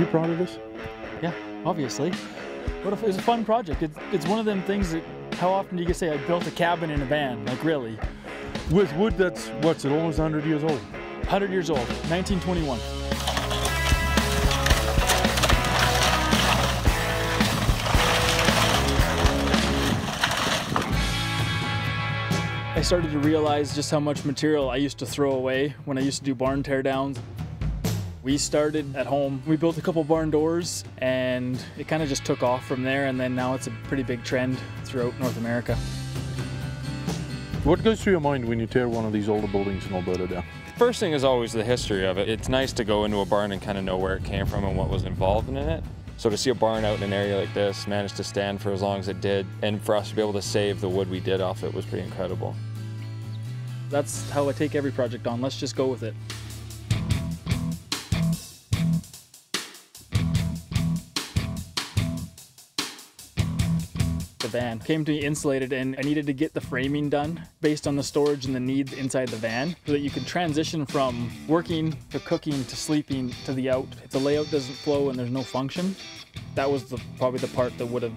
You proud of this? Yeah, obviously. But it was a fun project. It's one of them things that, how often do you say, I built a cabin in a van? Like, really? With wood that's, what's it, almost 100 years old? 100 years old, 1921. I started to realize just how much material I used to throw away when I used to do barn teardowns. We started at home. We built a couple barn doors and it kind of just took off from there, and then now it's a pretty big trend throughout North America. What goes through your mind when you tear one of these older buildings in Alberta down? First thing is always the history of it. It's nice to go into a barn and kind of know where it came from and what was involved in it. So to see a barn out in an area like this managed to stand for as long as it did, and for us to be able to save the wood we did off it was pretty incredible. That's how I take every project on. Let's just go with it. The van came to be insulated, and I needed to get the framing done based on the storage and the needs inside the van, so that you can transition from working to cooking to sleeping to the out. If the layout doesn't flow and there's no function, that was probably the part that would have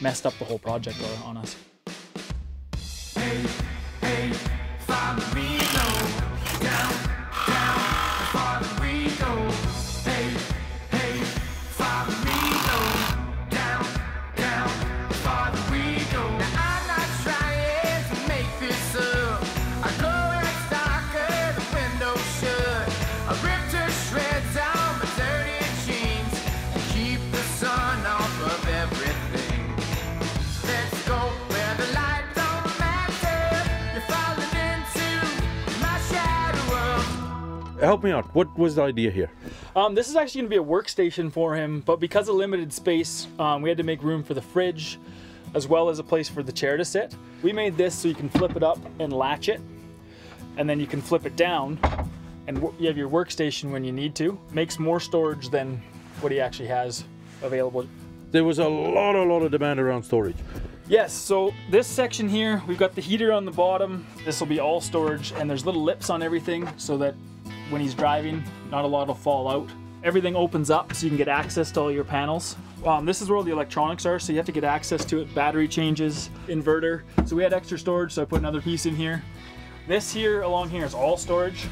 messed up the whole project on us. Help me out, what was the idea here? This is actually gonna be a workstation for him, but because of limited space, we had to make room for the fridge, as well as a place for the chair to sit. We made this so you can flip it up and latch it, and then you can flip it down, and you have your workstation when you need to. Makes more storage than what he actually has available. There was a lot of demand around storage. Yes, so this section here, we've got the heater on the bottom. This will be all storage, and there's little lips on everything so that when he's driving, not a lot will fall out. Everything opens up so you can get access to all your panels. This is where all the electronics are, so you have to get access to it. Battery changes, inverter. So we had extra storage, so I put another piece in here. This here along here is all storage.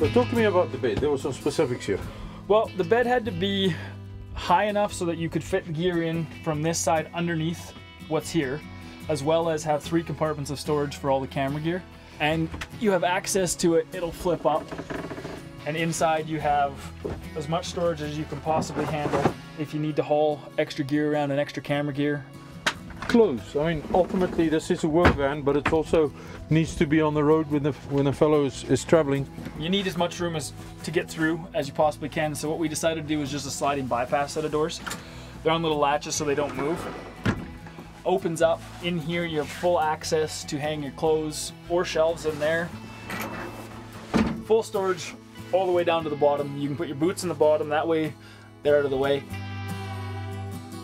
So talk to me about the bed. There were some specifics here. Well, the bed had to be high enough so that you could fit gear in from this side underneath what's here, as well as have 3 compartments of storage for all the camera gear. And you have access to it, it'll flip up. And inside you have as much storage as you can possibly handle if you need to haul extra gear around and extra camera gear. Close. I mean, ultimately this is a work van, but it also needs to be on the road when the fellow is traveling. You need as much room to get through as you possibly can. So what we decided to do was just a sliding bypass set of doors. They're on little latches so they don't move. Opens up. In here you have full access to hang your clothes, or shelves in there. Full storage all the way down to the bottom. You can put your boots in the bottom, that way they're out of the way.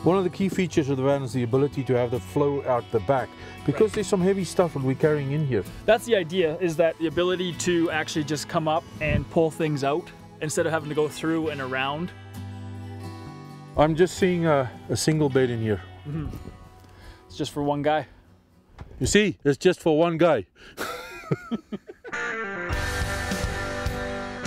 One of the key features of the van is the ability to have the flow out the back, because There's some heavy stuff that we're carrying in here. That's the idea, is that the ability to actually just come up and pull things out instead of having to go through and around. I'm just seeing a single bed in here. Mm-hmm. It's just for one guy. You see, it's just for one guy.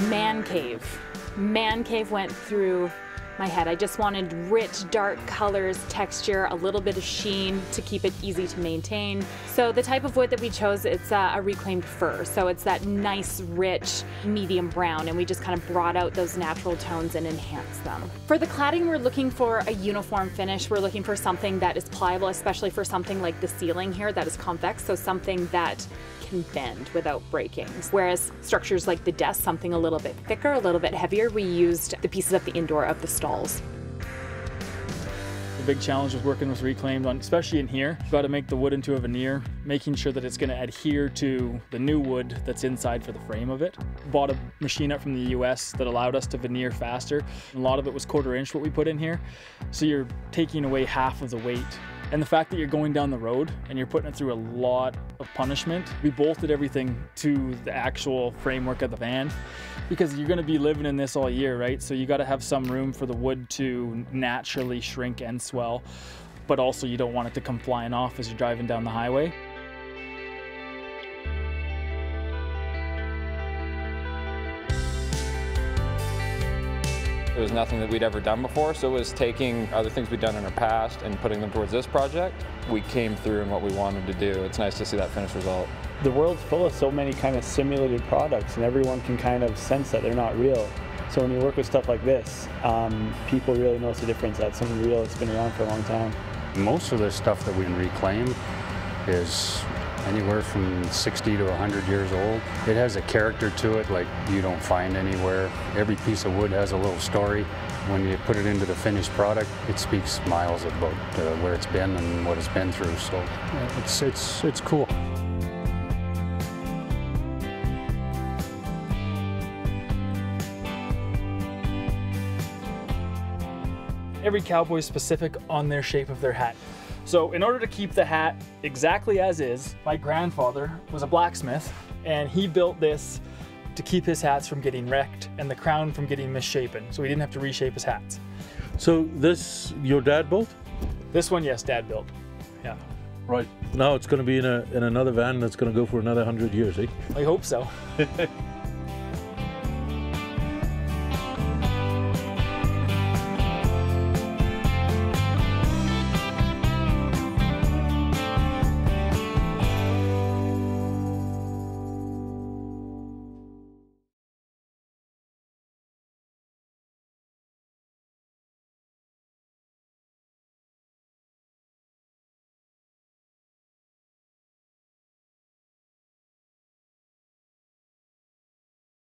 Man cave. Man cave went through my head. I just wanted rich, dark colors, texture, a little bit of sheen to keep it easy to maintain. So the type of wood that we chose, it's a reclaimed fir. So it's that nice, rich, medium brown, and we just kind of brought out those natural tones and enhanced them. For the cladding, we're looking for a uniform finish. We're looking for something that is pliable, especially for something like the ceiling here that is convex, so something that can bend without breaking. Whereas structures like the desk, something a little bit thicker, a little bit heavier, we used the pieces at the indoor of the stalls. The big challenge with working with reclaimed, especially in here, you've got to make the wood into a veneer, making sure that it's going to adhere to the new wood that's inside for the frame of it. Bought a machine up from the US that allowed us to veneer faster. A lot of it was 1/4 inch what we put in here, so you're taking away half of the weight And the fact that you're going down the road and you're putting it through a lot of punishment, we bolted everything to the actual framework of the van because you're going to be living in this all year, right? So you got to have some room for the wood to naturally shrink and swell, but also you don't want it to come flying off as you're driving down the highway. It was nothing that we'd ever done before, so it was taking other things we'd done in our past and putting them towards this project. We came through in what we wanted to do. It's nice to see that finished result. The world's full of so many kind of simulated products, and everyone can kind of sense that they're not real. So when you work with stuff like this, people really notice the difference. That's something real that's been around for a long time. Most of the stuff that we reclaim is anywhere from 60 to 100 years old. It has a character to it like you don't find anywhere. Every piece of wood has a little story. When you put it into the finished product, it speaks miles about where it's been and what it's been through, so it's cool. Every cowboy is specific on their shape of their hat. So in order to keep the hat exactly as is, my grandfather was a blacksmith and he built this to keep his hats from getting wrecked and the crown from getting misshapen. So he didn't have to reshape his hats. So this, your dad built? This one, yes, Dad built, yeah. Right, now it's gonna be in another van that's gonna go for another 100 years, eh? I hope so.